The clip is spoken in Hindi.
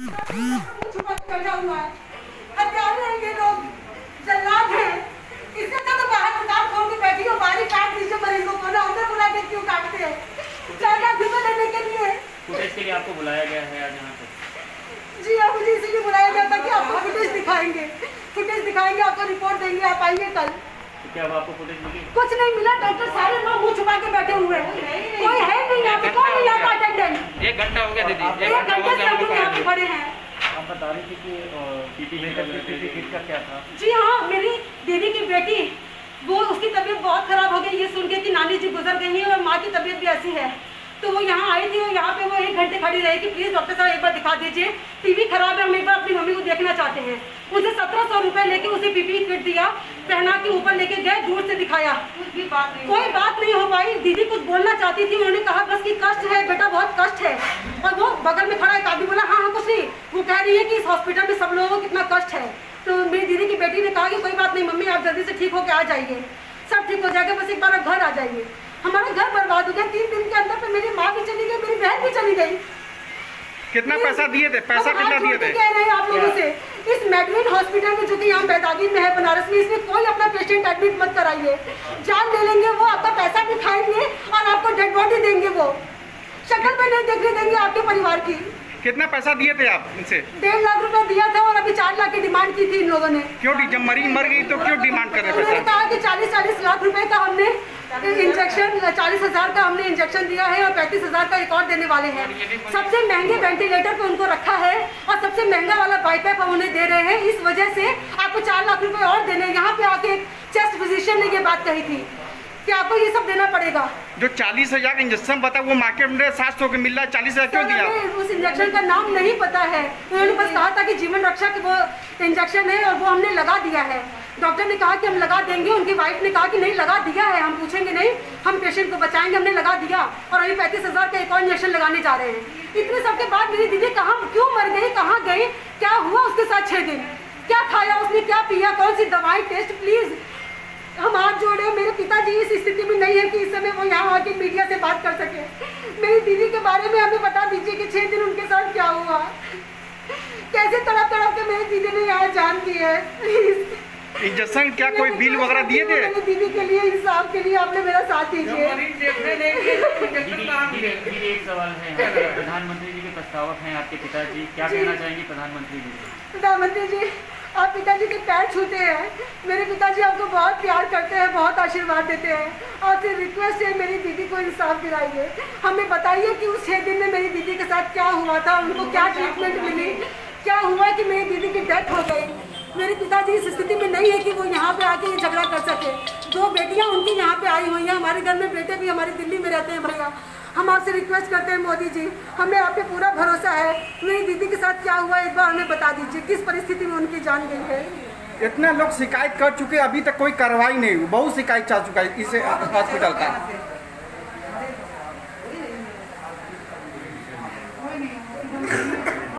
छुपक पैदा हुआ है। हत्यारे हैं ये लोग, जल्लाद हैं। इससे तो बाहर दुकान खोल के बैठी हो, बारी काट दीजिए मरीज को, बोला अंदर बुला के क्यों काटते हैं? चाइना घुमा लेने के लिए। फुटेज के लिए आपको बुलाया गया है आज यहाँ पे? जी हाँ, मुझे इसीलिए बुलाया गया था कि आपको फुटेज दिखाएंगे, फुटेज दिखाएंगे, आपको रिपोर्ट देंगे, आप आइए कल। क्या आपको फुटेज मिली? कुछ नहीं मिला, डॉक्टर सारे लोग मुँह छुपा के बैठे हुए हैं, कोई है नहीं यहाँ पे, कोई नहीं आता अटेंडेंट। 1 घंटा हो गया दीदी, 1 घंटा से हम लोग यहाँ पे खड़े हैं। आप बता रही थी कि पीपीई किट का क्या था? जी हाँ, मेरी दीदी की बेटी, वो उसकी तबीयत बहुत खराब हो गई ये सुन के कि नानी जी गुजर गई है और माँ की तबीयत भी ऐसी है, तो वो यहाँ आई थी और यहाँ पे वो 1 घंटे खड़ी रही कि प्लीज डॉक्टर साहब एक बार दिखा दीजिए, टीवी खराब है, हम एक बार अपनी मम्मी को देखना चाहते हैं। उसे 1700 रुपए लेके उसे पीपीई किट दिया, पहना के ऊपर लेके गए, दूर से दिखाया, कोई बात नहीं हो पाई। दीदी कुछ बोलना चाहती थी, उन्होंने कहा बस कि कष्ट है बेटा, बहुत कष्ट है, और वो बगल में खड़ा एक आदमी बोला हाँ हाँ कुछ नहीं, वो कह रही है कि इस हॉस्पिटल में सब लोगों को कितना कष्ट है। तो मेरी दीदी की बेटी ने कहा कि कोई बात नहीं मम्मी, आप जल्दी से ठीक होकर आ जाइए, सब ठीक हो जाएगा, बस एक बार आप घर आ जाइए। हमारा घर बर्बाद हो गया 3 दिन के अंदर, फिर मेरी माँ भी चली गई, मेरी बहन भी चली गई। कितना पैसा दिए थे? पैसा कितना दिए थे? कह रहे हैं आप लोगों से, इस मैग्नम हॉस्पिटल में जो कि यहाँ बैदागी में है बनारस में, इसमें कोई अपना पेशेंट एडमिट मत कराइए, जान ले लेंगे वो, आपका पैसा भी खाएंगे और आपको डेड बॉडी देंगे, वो शक्ल पे नहीं देखने देंगे आपके परिवार की। कितना पैसा दिए थे आप इनसे? 1.5 लाख रुपए दिया था और अभी 4 लाख की डिमांड की थी इन लोगों ने। क्यों? जब मरीज मर गई तो क्यों डिमांड कर रहे पैसा? उन्होंने कहा कि 40-40 लाख रुपए का हमने इंजेक्शन, 40,000 का हमने इंजेक्शन दिया है और 35,000 का एक और देने वाले हैं। सबसे महंगे वेंटिलेटर पे उनको रखा है और सबसे महंगा वाला बाईपैप हम उन्हें दे रहे हैं, इस वजह से आपको 4 लाख रुपए और देने। यहाँ पे आके चेस्ट फिजिशियन ने ये बात कही थी कि आपको ये सब देना पड़ेगा। जो 40,000 इंजेक्शन बता वो मार्केट में 700 के मिल रहा है, 40,000 क्यों दिया? उस इंजेक्शन का नाम नहीं पता है, उन्होंने बस कहा था कि जीवन रक्षा के वो इंजेक्शन है और वो हमने लगा दिया है। डॉक्टर ने कहा कि हम लगा देंगे, उनकी वाइफ ने कहा कि नहीं लगा दिया है, हम पूछेंगे नहीं, हम पेशेंट को बचाएंगे, हमने लगा दिया। और अभी 35,000 का एक और इंजेक्शन लगाने जा रहे हैं। इतने सबके बाद मेरी दीदी कहाँ क्यों मर गई, कहाँ गई, क्या हुआ उसके साथ, 6 दिन क्या खाया उसने, क्या पिया, कौन सी दवाई, टेस्ट, प्लीज हम हाथ जोड़े। मेरे पिताजी इस स्थिति में नहीं है कि इस समय वो यहाँ आके मीडिया से बात कर सके। मेरी दीदी के बारे में हमें बता दीजिए कि 6 दिन उनके साथ क्या हुआ, कैसे तड़प तड़प के मेरी दीदी ने यहाँ जान दी है। प्लीज इंजेक्शन क्या कोई बिल वगैरह दिए थे? मेरी दीदी के लिए, इंसाफ के लिए आपने मेरा साथ दीजिए। एक सवाल है, प्रधानमंत्री जी के प्रस्तावक हैं आपके पिताजी, क्या कहना चाहेंगे प्रधानमंत्री जी? प्रधानमंत्री जी, आप पिताजी के पैर छूते हैं, मेरे पिताजी आपको बहुत प्यार करते हैं, बहुत आशीर्वाद देते हैं। आपसे रिक्वेस्ट है मेरी दीदी को इंसाफ दिलाइए, हमें बताइए कि उस 6 दिन में मेरी दीदी के साथ क्या हुआ था, उनको क्या ट्रीटमेंट मिली, क्या हुआ कि मेरी दीदी की डेथ हो गई। मेरे पिताजी इस स्थिति में नहीं है कि वो यहाँ पे आके ये झगड़ा कर सके। 2 बेटियाँ उनकी यहाँ पे आई हुई हैं, हमारे घर में बेटे भी हमारे दिल्ली में रहते हैं। भैया, हम आपसे रिक्वेस्ट करते हैं मोदी जी, हमें आप पे पूरा भरोसा है, मेरी दीदी के साथ क्या हुआ एक बार हमें बता दीजिए, किस परिस्थिति में उनकी जान गई है। इतने लोग शिकायत कर चुके, अभी तक कोई कार्रवाई नहीं हुई, बहुत शिकायत चाह चुका है इस हॉस्पिटल का।